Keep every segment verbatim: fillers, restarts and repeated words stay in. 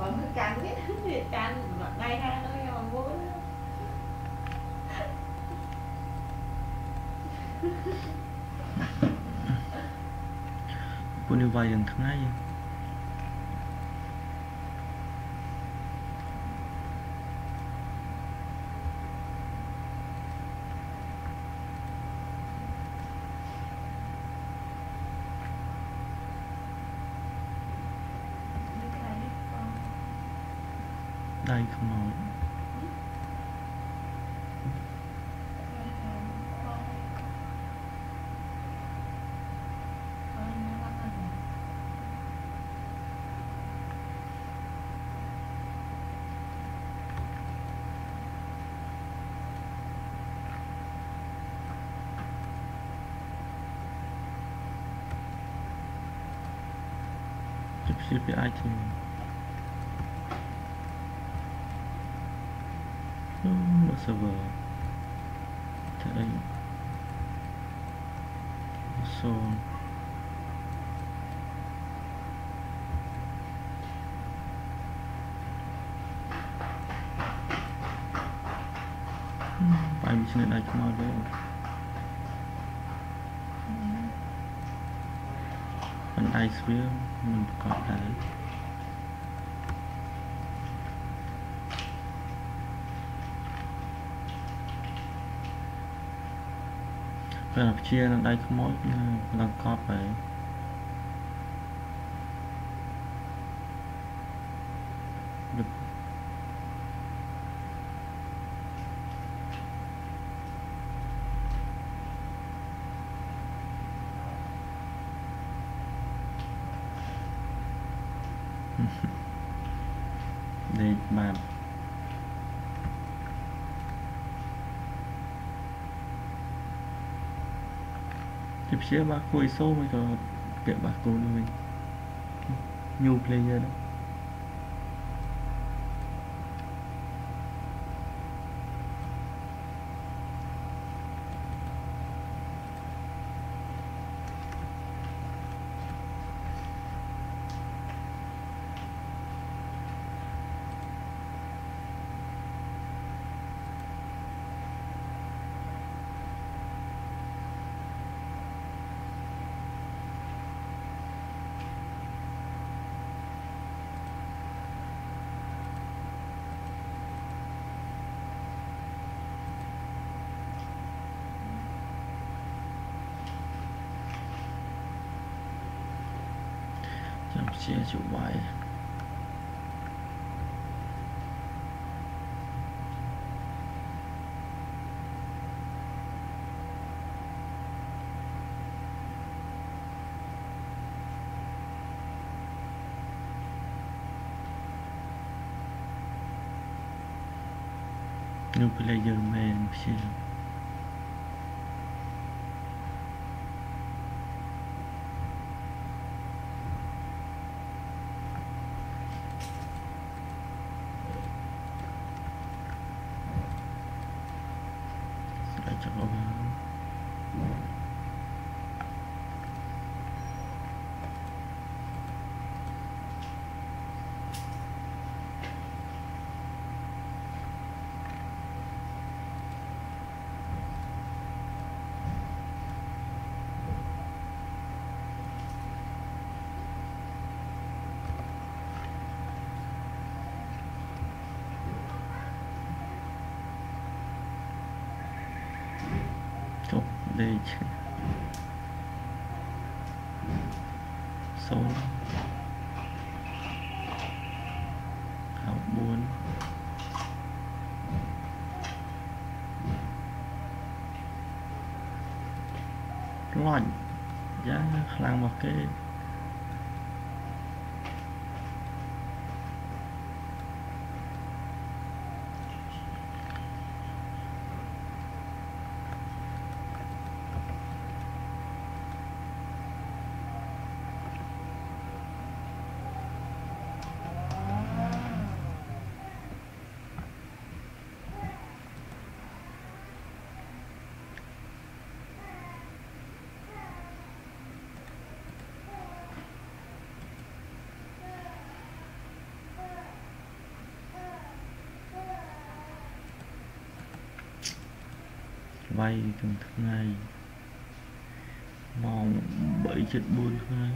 Vẫn canh cái gì canh mặt đây ha, nó nghe bằng vui. Pun đi vay đằng thằng ấy. Đây không nói. Chụp chụp cái ai thì nó server thế đây so phải mình xin lại chúng ta bên ai sphere mình có thể là chia lên đây có mỗi lần có phải được để mà chia ba khối số mới có tiệm ba khối mình new player đó. Chia chủ bài new player man chia số học bốn loạn giá làm một cái bay trong thứ ngày màu bảy trận buôn hai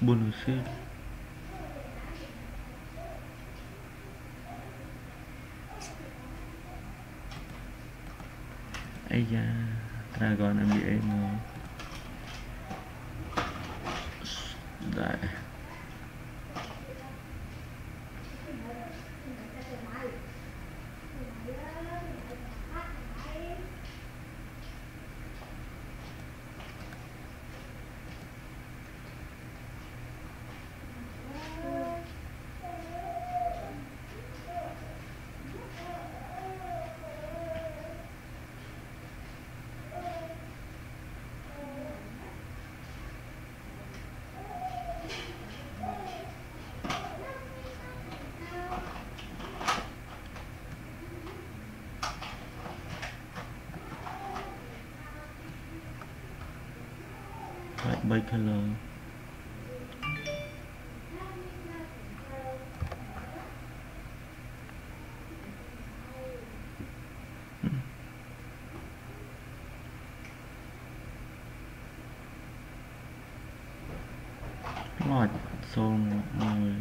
buôn xếp ấy da Dragon em bị em đại bay color lọt xong rồi long.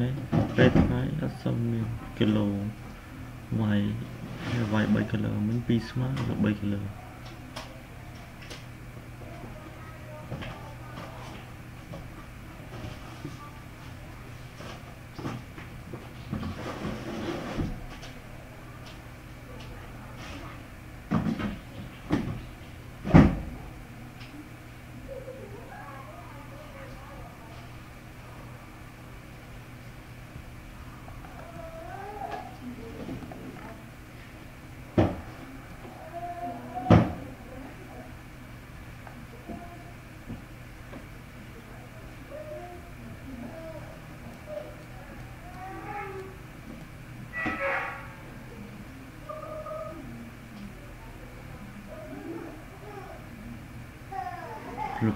Này bếp này đã xong miền kilo vài vài bảy kilo mình pizza là bảy kilo Look.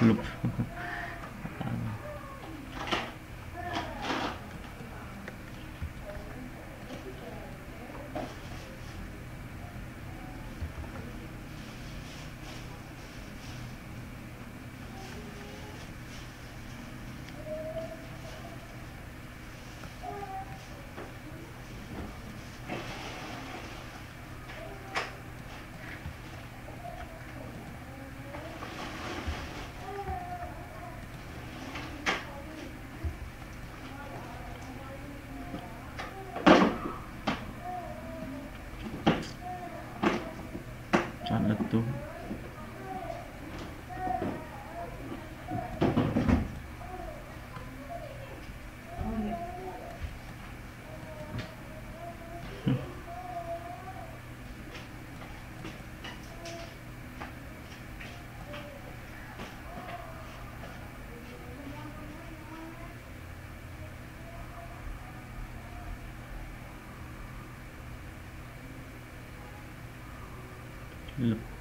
Look. Tuh. Look.